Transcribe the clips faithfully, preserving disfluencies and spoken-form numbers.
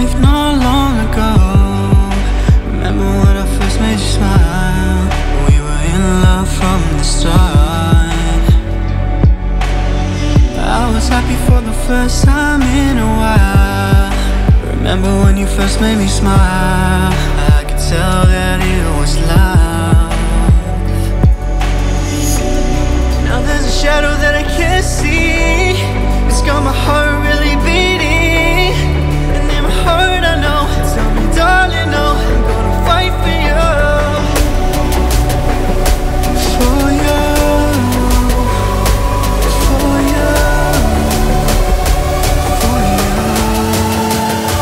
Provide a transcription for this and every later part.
life not long ago. Remember when I first made you smile? We were in love from the start. I was happy for the first time in a while. Remember when you first made me smile? I could tell that it was love. Now there's a shadow that I can't see. It's got my heart really beating. Hurt, I know. Tell me, darling, no, I'm gonna fight for you. For you. For you. For you.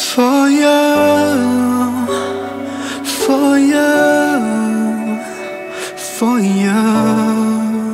For you. For you. For you, for you, for you.